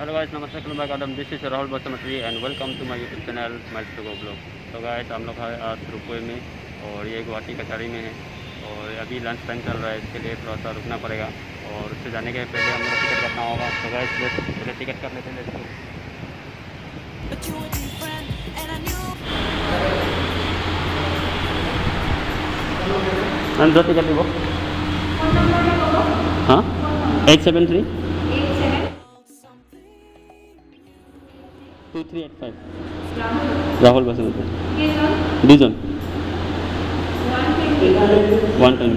Hello guys, namaste, welcome back. This is Rahul Basumatary and welcome to my YouTube channel Miles to Go vlog. So guys, हम लोग हैं आज रुपए में और ये गुवाहाटी कचहरी में है और अभी लंच टाइम चल रहा है, इसके लिए थोड़ा सा रुकना पड़ेगा और उससे जाने के पहले हम लोग टिकट करना होगा. तो गाइस पहले टिकट कर लेते हैं. लेट्स दो टिकट लो. हाँ 873 2385. Rahul Basumatary. This one. 120.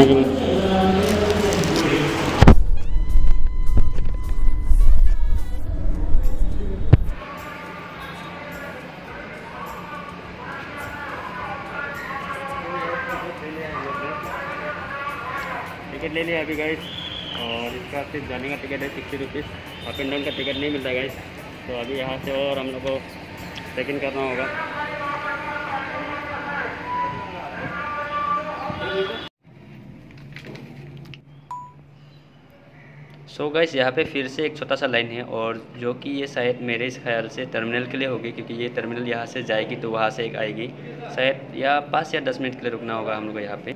Thank you. Ticket ले लिया अभी गाइस और इसका सिर्फ जाने का टिकट है 60 रुपीज़. अप एंड डाउन का टिकट नहीं मिलता गाइस. तो अभी यहाँ से और हम लोग को चेक इन करना होगा. सो गाइस यहाँ पे फिर से एक छोटा सा लाइन है और जो कि ये शायद मेरे इस ख्याल से टर्मिनल के लिए होगी, क्योंकि ये टर्मिनल यहाँ से जाएगी तो वहाँ से एक आएगी शायद. या 5 या 10 मिनट के लिए रुकना होगा हम लोग को यहाँ पर.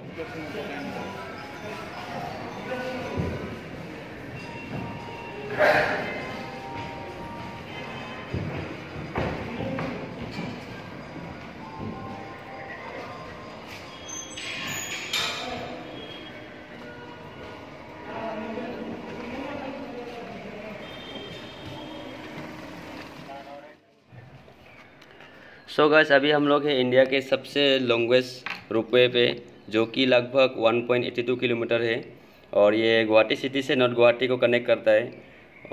सो गाइस अभी हम लोग हैं इंडिया के सबसे लॉन्गेस्ट रोपवे पे, जो कि लगभग 1.82 किलोमीटर है और ये गुवाहाटी सिटी से नॉर्थ गुवाहाटी को कनेक्ट करता है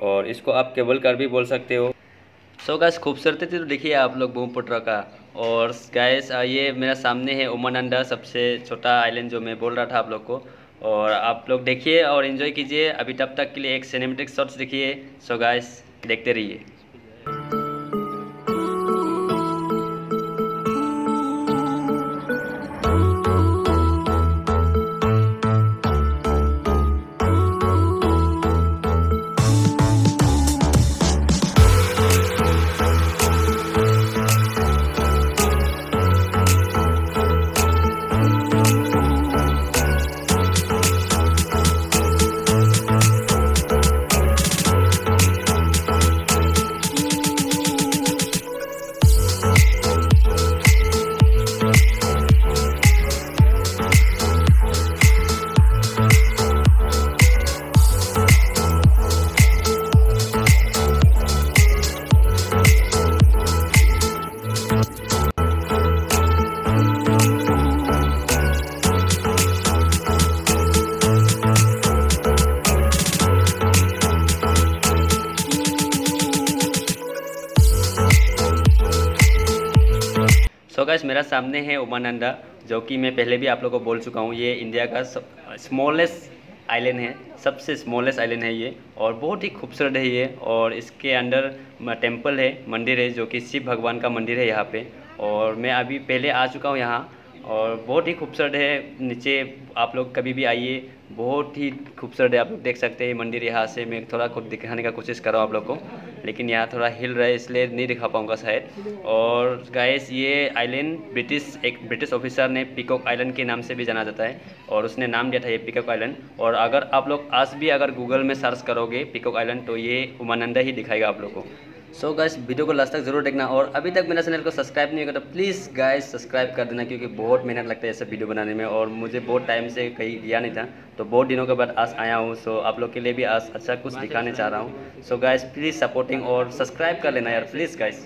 और इसको आप केबल कार भी बोल सकते हो. सो गाइस खूबसूरती तो देखिए आप लोग ब्रह्मपुत्र का. और गाइस ये मेरा सामने है उमानंदा, सबसे छोटा आइलैंड जो मैं बोल रहा था आप लोग को. और आप लोग देखिए और एंजॉय कीजिए. अभी तब तक के लिए एक सिनेमेटिक शॉट्स देखिए. सो गाइस देखते रहिए. तो गाइस मेरा सामने है उमानंदा, जो कि मैं पहले भी आप लोगों को बोल चुका हूँ. ये इंडिया का स्मॉलेस्ट आइलैंड है, सबसे स्मॉलेस्ट आइलैंड है ये और बहुत ही खूबसूरत है ये. और इसके अंदर टेम्पल है, मंदिर है, जो कि शिव भगवान का मंदिर है यहाँ पे. और मैं अभी पहले आ चुका हूँ यहाँ और बहुत ही खूबसूरत है. नीचे आप लोग कभी भी आइए, बहुत ही खूबसूरत है. आप लोग देख सकते हैं मंदिर यहाँ से. मैं थोड़ा खुद दिखाने का कोशिश कर रहा हूँ आप लोग को, लेकिन यहाँ थोड़ा हिल रहा है इसलिए नहीं दिखा पाऊँगा शायद. और गाइस ये आइलैंड एक ब्रिटिश ऑफिसर ने पीकॉक आइलैंड के नाम से भी जाना जाता है और उसने नाम दिया था ये पीकॉक आइलैंड. और अगर आप लोग आज भी अगर गूगल में सर्च करोगे पीकॉक आइलैंड तो ये उमानंदा ही दिखाएगा आप लोग को. सो गाइस वीडियो को लास्ट तक जरूर देखना और अभी तक मेरा चैनल को सब्सक्राइब नहीं किया तो प्लीज़ गाइस सब्सक्राइब कर देना, क्योंकि बहुत मेहनत लगता है ऐसा वीडियो बनाने में और मुझे बहुत टाइम से कहीं गया नहीं था तो बहुत दिनों के बाद आज आया हूँ. सो आप लोग के लिए भी आज अच्छा कुछ दिखाने चाह रहा हूँ. सो गाइस प्लीज़ सपोर्टिंग और सब्सक्राइब कर लेना यार प्लीज़ गाइस.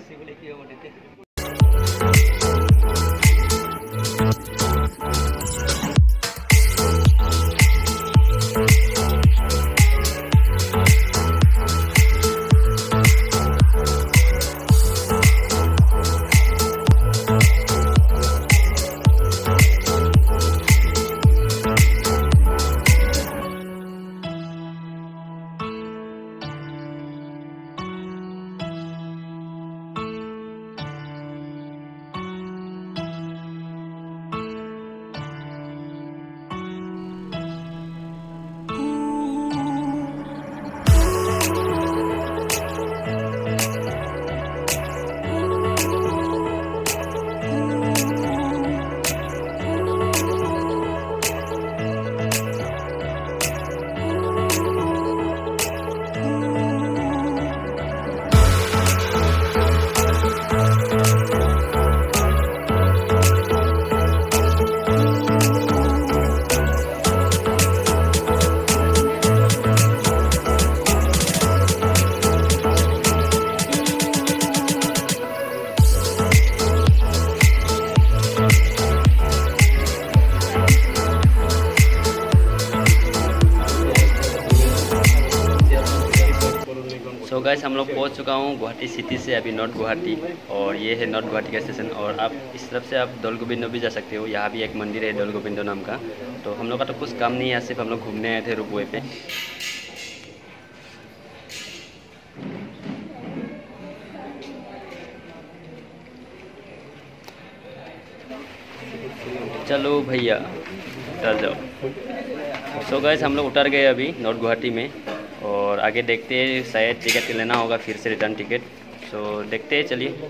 गाइस हम लोग पहुंच चुका हूँ गुवाहाटी सिटी से अभी नॉर्थ गुवाहाटी, और ये है नॉर्थ गुवाहाटी का स्टेशन। और आप इस तरफ से आप डोलगोबिन भी जा सकते हो, यहाँ भी एक मंदिर है डोलगोबिन नाम का। तो हम लोग का तो कुछ काम नहीं है, सिर्फ हम लोग घूमने आए थे रोपवे पे। चलो भैया चल जाओ। सो गाइस हम लोग उतर गए अभी नॉर्थ गुवाहाटी में, और आगे देखते हैं, शायद टिकट लेना होगा फिर से रिटर्न टिकट। सो देखते हैं, चलिए।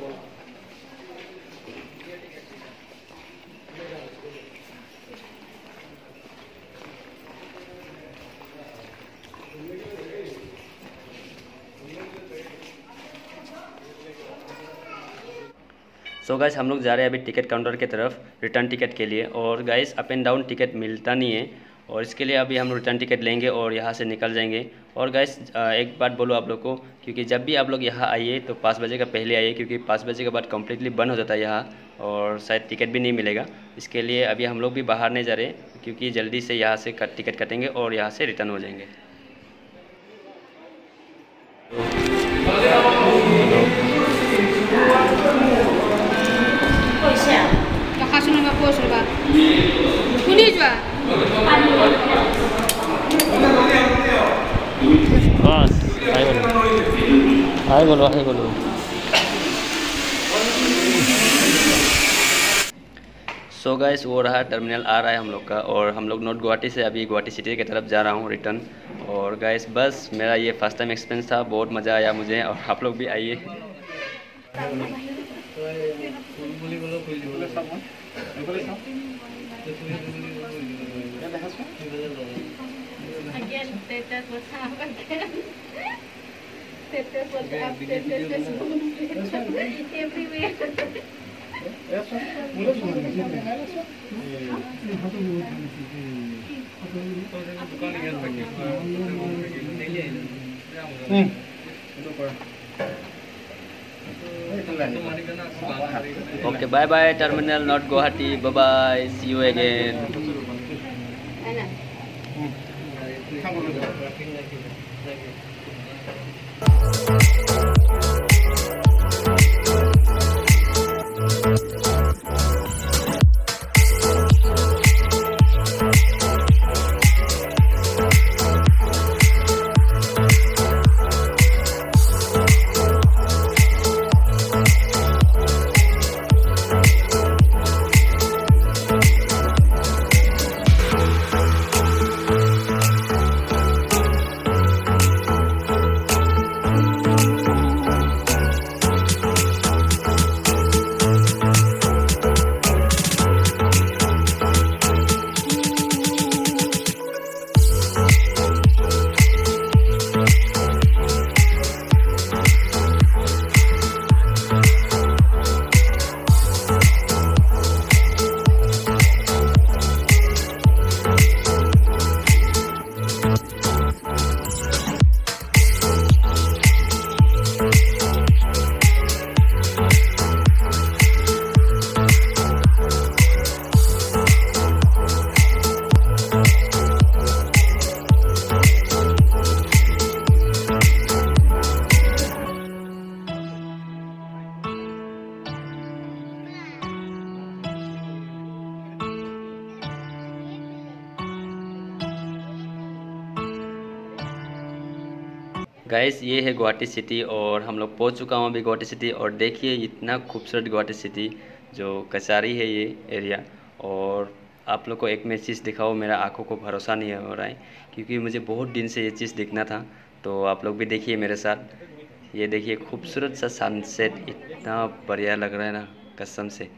सो गाइस हम लोग जा रहे हैं अभी टिकट काउंटर की तरफ रिटर्न टिकट के लिए। और guys up and down ticket मिलता नहीं है, और इसके लिए अभी हम रिटर्न टिकट लेंगे और यहाँ से निकल जाएंगे। और गाइस एक बात बोलो आप लोग को, क्योंकि जब भी आप लोग यहाँ आइए तो 5 बजे का पहले आइए, क्योंकि 5 बजे के बाद कम्प्लीटली बंद हो जाता है यहाँ, और शायद टिकट भी नहीं मिलेगा। इसके लिए अभी हम लोग भी बाहर नहीं जा रहे, क्योंकि जल्दी से यहाँ से टिकट कटेंगे और यहाँ से रिटर्न हो जाएंगे। सो गाइस वो रहा टर्मिनल आ रहा है हम लोग का, और हम लोग नॉर्थ गुवाहाटी से अभी गुवाहाटी सिटी की तरफ जा रहा हूँ रिटर्न। और गाइस बस मेरा ये फर्स्ट टाइम एक्सपीरियंस था, बहुत मज़ा आया मुझे, और आप लोग भी आइए। Okay, bye bye terminal North Guwahati, bye bye, see you again. Guys ये है गुवाहाटी सिटी, और हम लोग पहुंच चुका हूँ अभी गुवाहाटी सिटी। और देखिए इतना खूबसूरत गुवाहाटी सिटी, जो कचारी है ये एरिया। और आप लोग को एक मैं चीज़ दिखाऊँ, मेरा आंखों को भरोसा नहीं हो रहा है, क्योंकि मुझे बहुत दिन से ये चीज़ देखना था। तो आप लोग भी देखिए मेरे साथ, ये देखिए खूबसूरत सा सनसेट, इतना बढ़िया लग रहा है ना कसम से।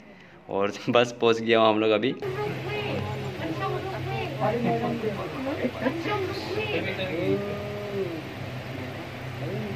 और बस पहुँच गया हूँ हम लोग अभी।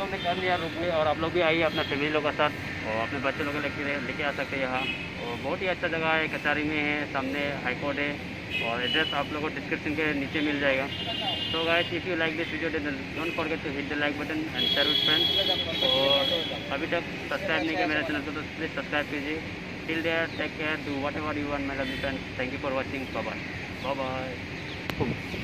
लोग ने कर लिया रुकने, और आप लोग भी आइए अपना फैमिली लोग के साथ और अपने बच्चे लोग लेके आ सकते हैं यहाँ। और बहुत ही अच्छा जगह है, कचहरी में है, सामने हाईकोर्ट है, और एड्रेस आप लोगों को डिस्क्रिप्शन के नीचे मिल जाएगा। तो guys, if you like this video don't forget to hit the like button and share with friends. और अभी तक सब्सक्राइब नहीं किया मेरे चैनल को तो प्लीज़ सब्सक्राइब कीजिए। Till there, take care, do whatever you want, my lovely friends. Thank you for watching. Bye bye.